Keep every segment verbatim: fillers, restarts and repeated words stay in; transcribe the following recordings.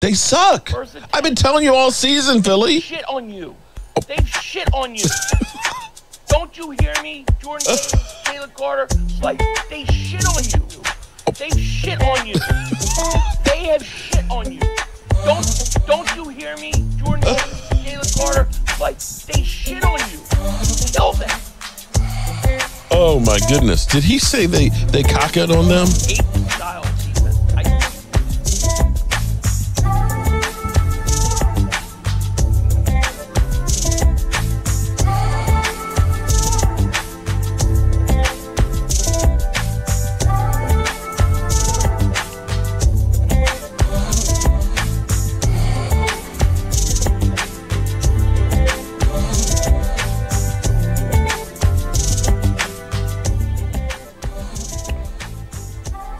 They suck. I've been telling you all season, Philly. They've shit on you. They've shit on you. Don't you hear me, Jordan Gaines, Taylor Carter? Like, they shit on you. They shit on you. They have shit on you. Don't don't you hear me, Jordan Gaines, Taylor Carter? Like, they shit on you. Tell them. Oh my goodness! Did he say they they cocked on them?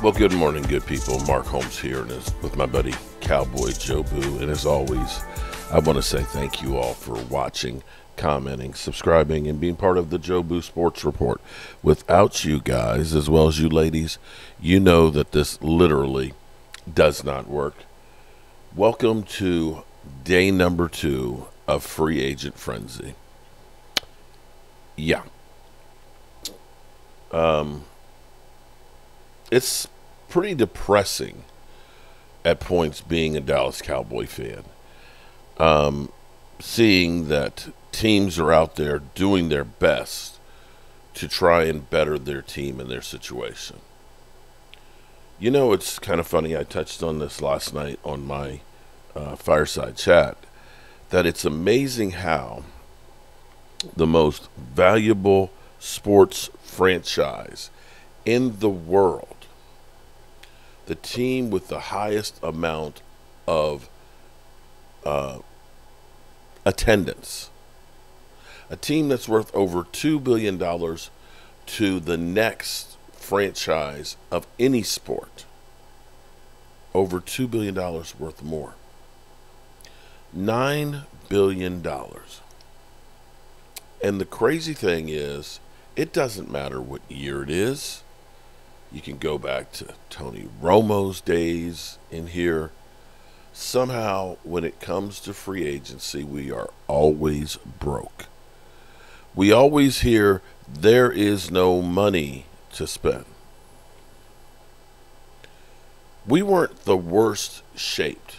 Well, good morning, good people. Mark Holmes here, and is with my buddy Cowboy Jobu. And as always, I want to say thank you all for watching, commenting, subscribing, and being part of the Jobu Sports Report. Without you guys, as well as you ladies, you know that this literally does not work. Welcome to day number two of Free Agent Frenzy. Yeah. Um, it's pretty depressing at points being a Dallas Cowboy fan, um, seeing that teams are out there doing their best to try and better their team and their situation. You know, it's kind of funny, I touched on this last night on my uh, fireside chat, that it's amazing how the most valuable sports franchise in the world, the team with the highest amount of uh, attendance, a team that's worth over two billion dollars to the next franchise of any sport, over two billion dollars worth more, nine billion dollars. And the crazy thing is, it doesn't matter what year it is. You can go back to Tony Romo's days in here. Somehow, when it comes to free agency, we are always broke. We always hear, there is no money to spend. We weren't the worst shaped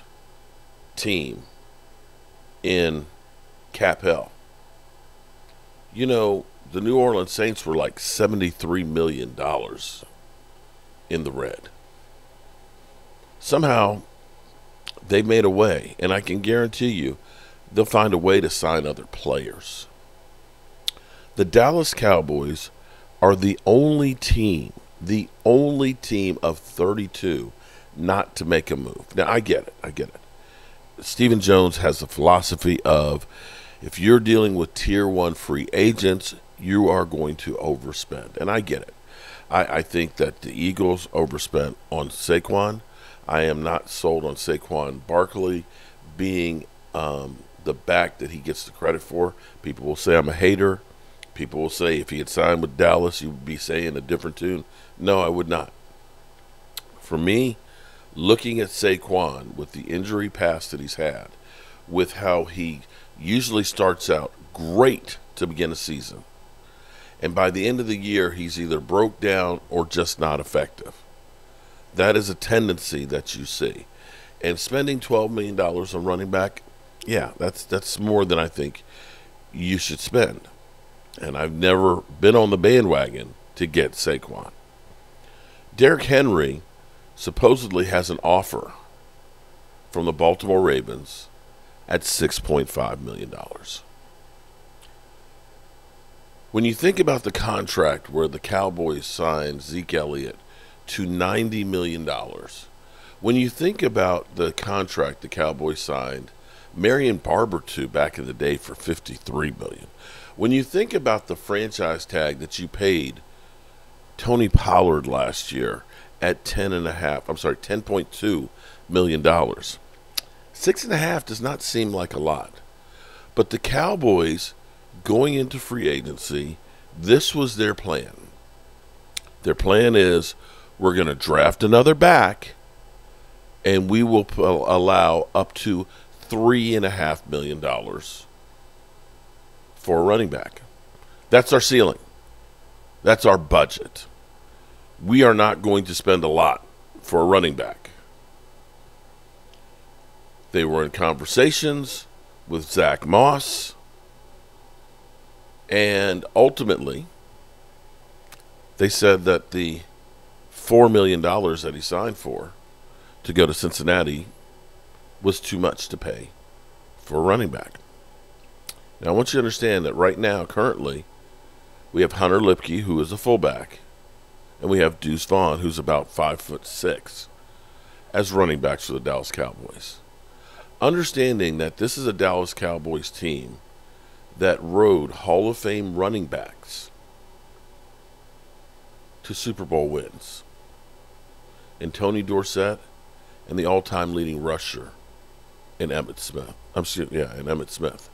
team in cap hell. You know, the New Orleans Saints were like seventy-three million dollars. In the red. Somehow they made a way, and I can guarantee you they'll find a way to sign other players. The Dallas Cowboys are the only team, the only team of thirty-two not to make a move. Now, I get it. I get it. Stephen Jones has the philosophy of, if you're dealing with tier one free agents, you are going to overspend. And I get it. I, I think that the Eagles overspent on Saquon. I am not sold on Saquon Barkley being um, the back that he gets the credit for. People will say I'm a hater. People will say if he had signed with Dallas, he would be saying a different tune. No, I would not. For me, looking at Saquon with the injury past that he's had, with how he usually starts out great to begin a season, and by the end of the year, he's either broke down or just not effective. That is a tendency that you see. And spending twelve million dollars on running back, yeah, that's that's more than I think you should spend. And I've never been on the bandwagon to get Saquon. Derrick Henry supposedly has an offer from the Baltimore Ravens at six point five million dollars. When you think about the contract where the Cowboys signed Zeke Elliott to ninety million dollars, when you think about the contract the Cowboys signed Marion Barber two back in the day for fifty-three million dollars, when you think about the franchise tag that you paid Tony Pollard last year at ten and a half, I'm sorry, ten point two million dollars, six and a half does not seem like a lot, but the Cowboys, going into free agency, this was their plan. Their plan is, we're going to draft another back and we will allow up to three and a half million dollars for a running back. That's our ceiling. That's our budget. We are not going to spend a lot for a running back. They were in conversations with Zach Moss, and ultimately they said that the four million dollars that he signed for to go to Cincinnati was too much to pay for a running back. Now, I want you to understand that right now, currently, we have Hunter Lipke, who is a fullback, and we have Deuce Vaughn, who's about five foot six, as running backs for the Dallas Cowboys. Understanding that this is a Dallas Cowboys team that rode Hall of Fame running backs to Super Bowl wins, and Tony Dorsett, and the all-time leading rusher in Emmitt Smith. I'm excuse, yeah, in Emmitt Smith.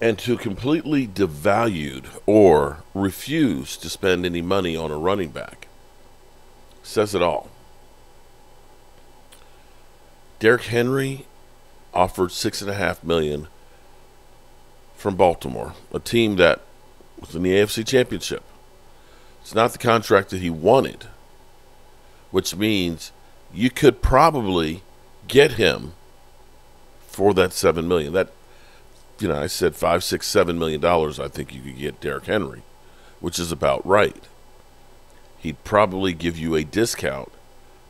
And to completely devalued or refuse to spend any money on a running back says it all. Derrick Henry offered six and a half million from Baltimore, a team that was in the A F C Championship. It's not the contract that he wanted, which means you could probably get him for that seven million. That, you know, I said five, six, seven million dollars. I think you could get Derrick Henry, which is about right. He'd probably give you a discount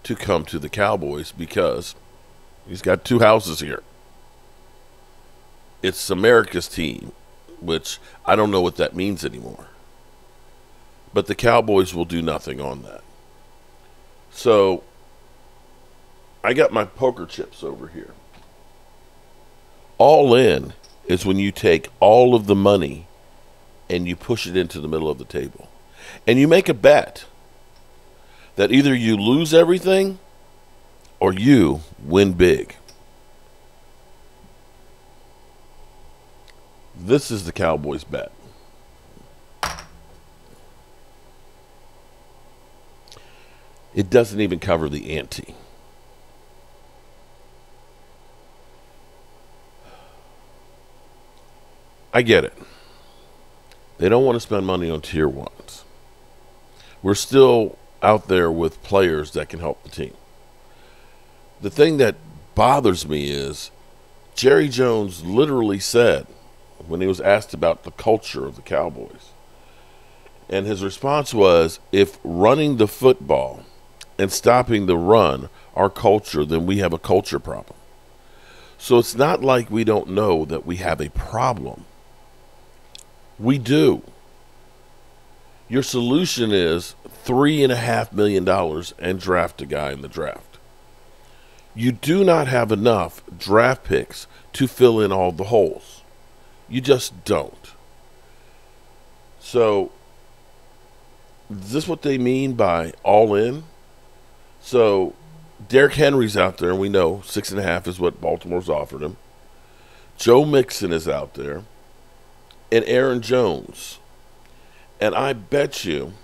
to come to the Cowboys because he's got two houses here. It's America's team, which I don't know what that means anymore. But the Cowboys will do nothing on that. So I got my poker chips over here. All in is when you take all of the money and you push it into the middle of the table. And you make a bet that either you lose everything or you win big. This is the Cowboys bet. It doesn't even cover the ante. I get it. They don't want to spend money on tier ones. We're still out there with players that can help the team. The thing that bothers me is Jerry Jones literally said when he was asked about the culture of the Cowboys, and his response was, if running the football and stopping the run our culture, then we have a culture problem. So it's not like we don't know that we have a problem. We do. Your solution is three and a half million dollars and draft a guy in the draft. You do not have enough draft picks to fill in all the holes. You just don't. So is this what they mean by all in? So Derrick Henry's out there, and we know six and a half is what Baltimore's offered him. Joe Mixon is out there, and Aaron Jones. And I bet you,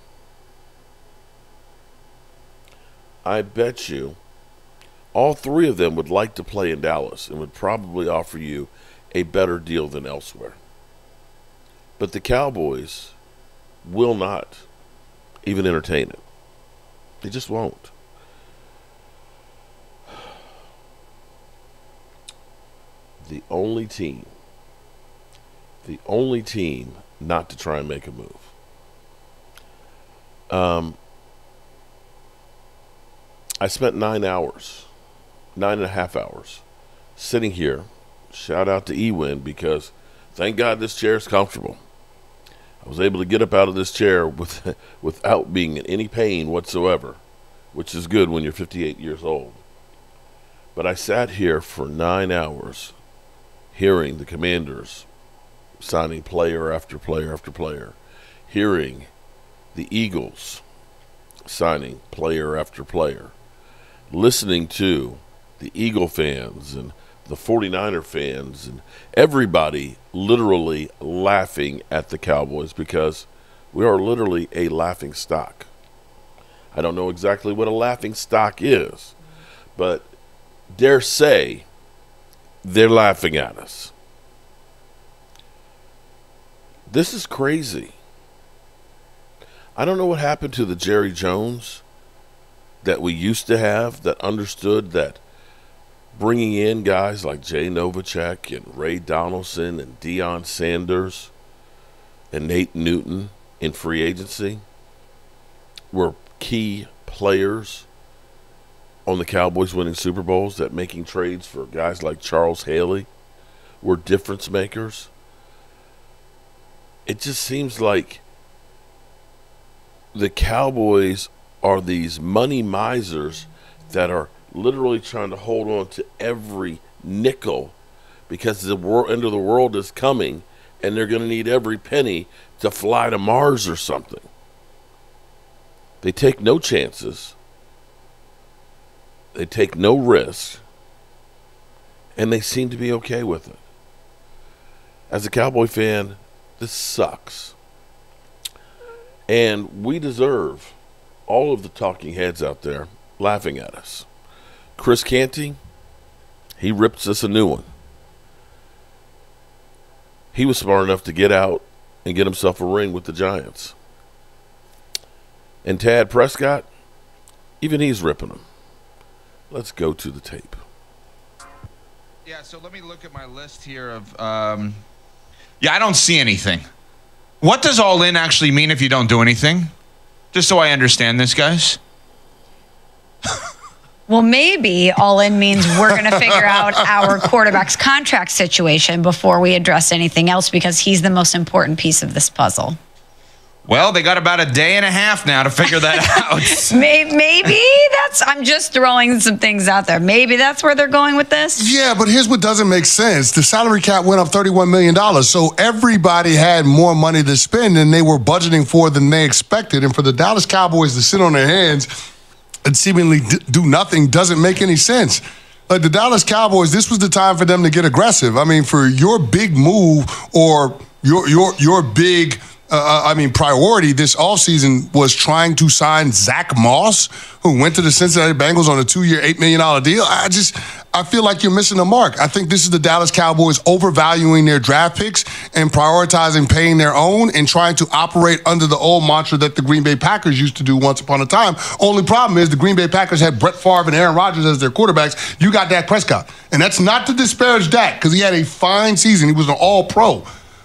I bet you, all three of them would like to play in Dallas and would probably offer you a better deal than elsewhere. But the Cowboys will not even entertain it. They just won't. The only team, the only team not to try and make a move. Um, I spent nine hours, nine and a half hours sitting here. Shout out to Ewin, because thank God this chair is comfortable. I was able to get up out of this chair with, without being in any pain whatsoever, which is good when you're fifty-eight years old. But I sat here for nine hours hearing the Commanders signing player after player after player, hearing the Eagles signing player after player, listening to the Eagle fans and the forty-niner fans and everybody literally laughing at the Cowboys, because we are literally a laughing stock. I don't know exactly what a laughing stock is, but dare say they're laughing at us. This is crazy. I don't know what happened to the Jerry Jones that we used to have that understood that bringing in guys like Jay Novacek and Ray Donaldson and Deion Sanders and Nate Newton in free agency were key players on the Cowboys winning Super Bowls, that making trades for guys like Charles Haley were difference makers. It just seems like the Cowboys are these money misers that are literally trying to hold on to every nickel because the world, end of the world is coming, and they're going to need every penny to fly to Mars or something. They take no chances. They take no risks. And they seem to be okay with it. As a Cowboy fan, this sucks. And we deserve all of the talking heads out there laughing at us. Chris Canty, he rips us a new one. He was smart enough to get out and get himself a ring with the Giants. And Tad Prescott, even he's ripping him. Let's go to the tape. Yeah, so let me look at my list here of... Um, yeah, I don't see anything. What does all in actually mean if you don't do anything? Just so I understand this, guys. Well, maybe all in means we're going to figure out our quarterback's contract situation before we address anything else, because he's the most important piece of this puzzle. Well, they got about a day and a half now to figure that out. Maybe that's, I'm just throwing some things out there. Maybe that's where they're going with this. Yeah, but here's what doesn't make sense. The salary cap went up thirty-one million dollars, so everybody had more money to spend than they were budgeting for than they expected. And for the Dallas Cowboys to sit on their hands and seemingly do nothing doesn't make any sense. Like the Dallas Cowboys, this was the time for them to get aggressive. I mean, for your big move or your, your, your big... Uh, I mean, priority this offseason was trying to sign Zach Moss, who went to the Cincinnati Bengals on a two-year, eight million dollar deal. I just, I feel like you're missing the mark. I think this is the Dallas Cowboys overvaluing their draft picks and prioritizing paying their own and trying to operate under the old mantra that the Green Bay Packers used to do once upon a time. Only problem is the Green Bay Packers had Brett Favre and Aaron Rodgers as their quarterbacks. You got Dak Prescott. And that's not to disparage Dak, because he had a fine season. He was an all-pro.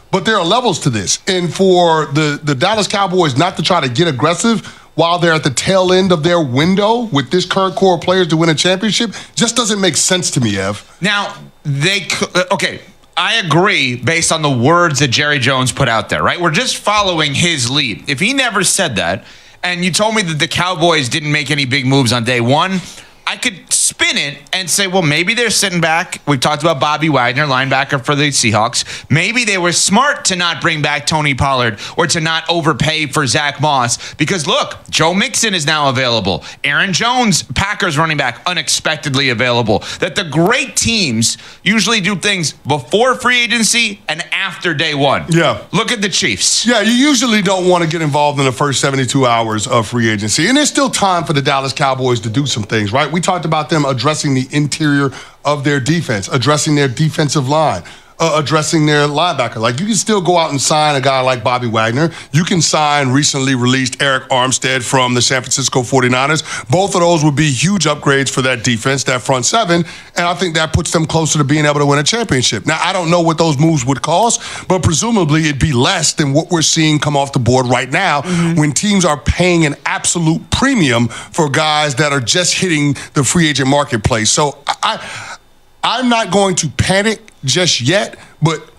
But there are levels to this. And for the, the Dallas Cowboys not to try to get aggressive while they're at the tail end of their window with this current core of players to win a championship just doesn't make sense to me, Ev. Now, they – okay, I agree based on the words that Jerry Jones put out there, right? We're just following his lead. If he never said that, and you told me that the Cowboys didn't make any big moves on day one – I could spin it and say, well, maybe they're sitting back. We've talked about Bobby Wagner, linebacker for the Seahawks. Maybe they were smart to not bring back Tony Pollard or to not overpay for Zach Moss, because, look, Joe Mixon is now available. Aaron Jones, Packers running back, unexpectedly available. That the great teams usually do things before free agency and after day one. Yeah. Look at the Chiefs. Yeah, you usually don't want to get involved in the first seventy-two hours of free agency. And there's still time for the Dallas Cowboys to do some things, right? We talked about them addressing the interior of their defense, addressing their defensive line, uh, addressing their linebacker. Like, you can still go out and sign a guy like Bobby Wagner. You can sign recently released Eric Armstead from the San Francisco forty-niners. Both of those would be huge upgrades for that defense, that front seven, and I think that puts them closer to being able to win a championship. Now, I don't know what those moves would cost, but presumably it'd be less than what we're seeing come off the board right now, mm-hmm. when teams are paying an absolute premium for guys that are just hitting the free agent marketplace. So I... I'm not going to panic just yet, but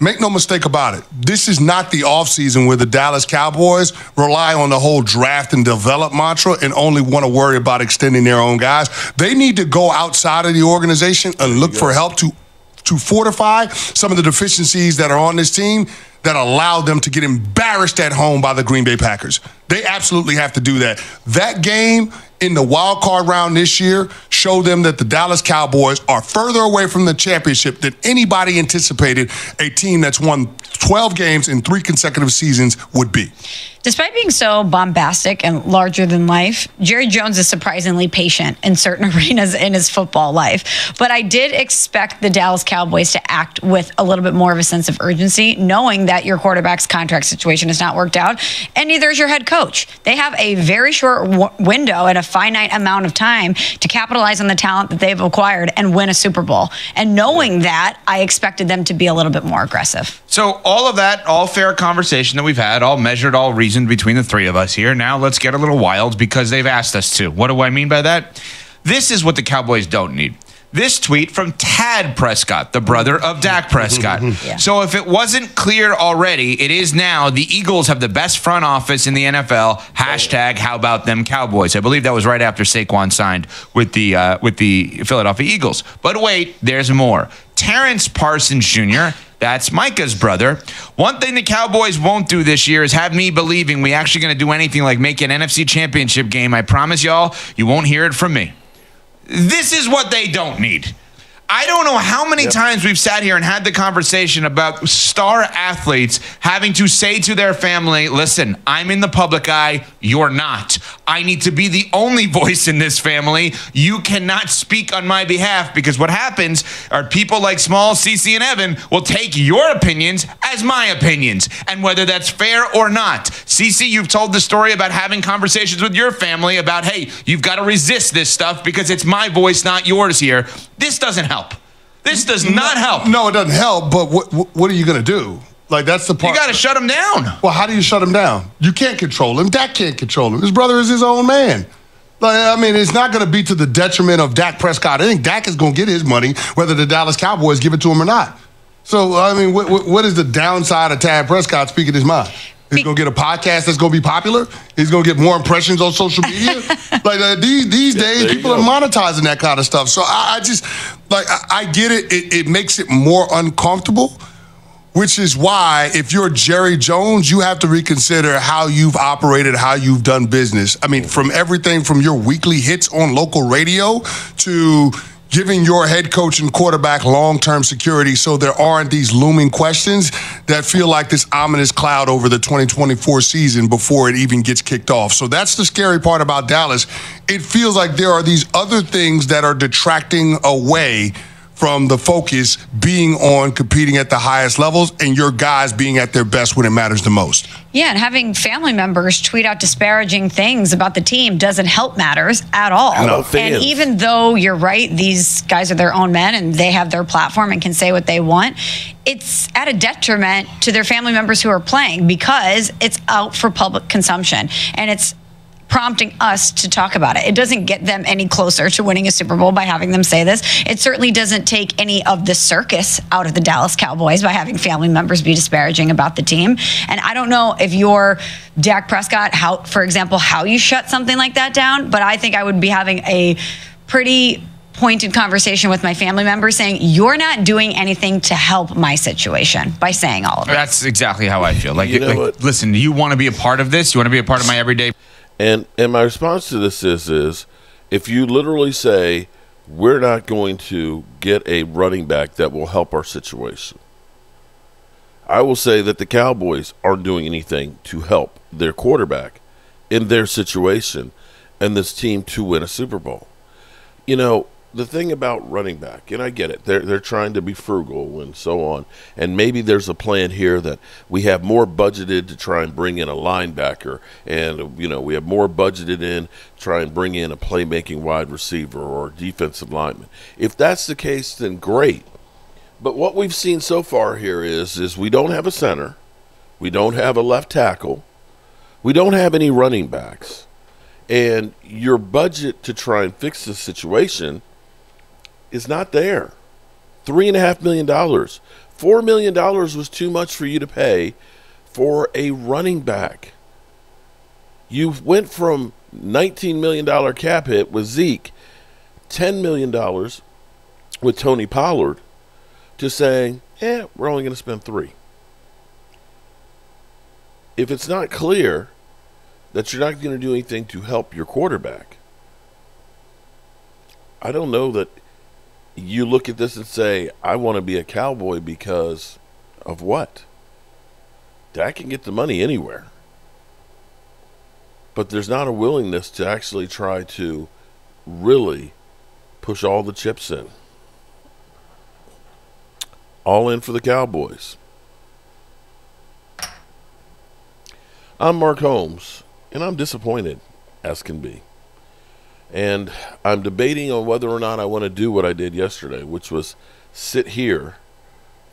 make no mistake about it. This is not the offseason where the Dallas Cowboys rely on the whole draft and develop mantra and only want to worry about extending their own guys. They need to go outside of the organization and look for help to, to fortify some of the deficiencies that are on this team that allowed them to get embarrassed at home by the Green Bay Packers. They absolutely have to do that. That game in the wild card round this year showed them that the Dallas Cowboys are further away from the championship than anybody anticipated a team that's won twelve games in three consecutive seasons would be. Despite being so bombastic and larger than life, Jerry Jones is surprisingly patient in certain arenas in his football life. But I did expect the Dallas Cowboys to act with a little bit more of a sense of urgency, knowing that your quarterback's contract situation has not worked out, and neither is your head coach. They have a very short w window and a finite amount of time to capitalize on the talent that they've acquired and win a Super Bowl. And knowing that, I expected them to be a little bit more aggressive. So all of that, all fair conversation that we've had, all measured, all reasoned between the three of us here. Now let's get a little wild because they've asked us to. What do I mean by that? This is what the Cowboys don't need. This tweet from Tad Prescott, the brother of Dak Prescott. Yeah. So if it wasn't clear already, it is now. The Eagles have the best front office in the N F L. Hashtag how about them Cowboys. I believe that was right after Saquon signed with the, uh, with the Philadelphia Eagles. But wait, there's more. Terence Parsons Junior, that's Micah's brother. One thing the Cowboys won't do this year is have me believing we actually going to do anything like make an N F C championship game. I promise y'all, you won't hear it from me. This is what they don't need. I don't know how many yep. times we've sat here and had the conversation about star athletes having to say to their family, listen, I'm in the public eye, you're not. I need to be the only voice in this family. You cannot speak on my behalf, because what happens are people like Small, CeCe, and Evan will take your opinions as my opinions, and whether that's fair or not. CeCe, you've told the story about having conversations with your family about, hey, you've got to resist this stuff because it's my voice, not yours here. This doesn't help. This does not no, help. No, it doesn't help, but what, what are you going to do? Like, that's the part. You got to shut him down. Well, how do you shut him down? You can't control him. Dak can't control him. His brother is his own man. Like, I mean, it's not going to be to the detriment of Dak Prescott. I think Dak is going to get his money, whether the Dallas Cowboys give it to him or not. So, I mean, what, what, what is the downside of Tad Prescott speaking his mind? He's going to get a podcast that's going to be popular. He's going to get more impressions on social media. Like, uh, these these yeah, days, people are monetizing that kind of stuff. So I, I just, like, I, I get it. it. It makes it more uncomfortable, which is why if you're Jerry Jones, you have to reconsider how you've operated, how you've done business. I mean, from everything from your weekly hits on local radio to giving your head coach and quarterback long-term security so there aren't these looming questions that feel like this ominous cloud over the twenty twenty-four season before it even gets kicked off. So that's the scary part about Dallas. It feels like there are these other things that are detracting away from the focus being on competing at the highest levels and your guys being at their best when it matters the most. Yeah, and having family members tweet out disparaging things about the team doesn't help matters at all. And even though you're right, these guys are their own men and they have their platform and can say what they want, it's at a detriment to their family members who are playing because it's out for public consumption and it's prompting us to talk about it. It doesn't get them any closer to winning a Super Bowl by having them say this. It certainly doesn't take any of the circus out of the Dallas Cowboys by having family members be disparaging about the team. And I don't know if you're Dak Prescott, how, for example, how you shut something like that down, but I think I would be having a pretty pointed conversation with my family members saying, you're not doing anything to help my situation by saying all of that. That's exactly how I feel. Like, you know, like what? Listen, do you want to be a part of this? You want to be a part of my everyday... And and my response to this is, is if you literally say, we're not going to get a running back that will help our situation, I will say that the Cowboys aren't doing anything to help their quarterback in their situation and this team to win a Super Bowl. You know, the thing about running back, and I get it, they're, they're trying to be frugal and so on, and maybe there's a plan here that we have more budgeted to try and bring in a linebacker, and you know we have more budgeted in try and bring in a playmaking wide receiver or defensive lineman. If that's the case, then great. But what we've seen so far here is, is we don't have a center, we don't have a left tackle, we don't have any running backs, and your budget to try and fix this situation is not there. Three and a half million dollars. Four million dollars was too much for you to pay for a running back. You went from nineteen million dollar cap hit with Zeke, ten million dollars with Tony Pollard, to saying, eh, we're only going to spend three. If it's not clear, that you're not going to do anything to help your quarterback. I don't know that you look at this and say, I want to be a Cowboy because of what? Dak can get the money anywhere. But there's not a willingness to actually try to really push all the chips in. All in for the Cowboys. I'm Mark Holmes, and I'm disappointed as can be. And I'm debating on whether or not I want to do what I did yesterday, which was sit here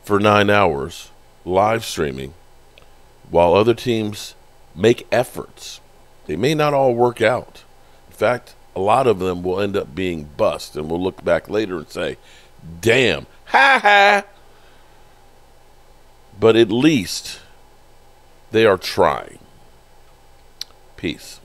for nine hours live streaming while other teams make efforts. They may not all work out. In fact, a lot of them will end up being bust, and we'll look back later and say, damn, ha ha. But at least they are trying. Peace.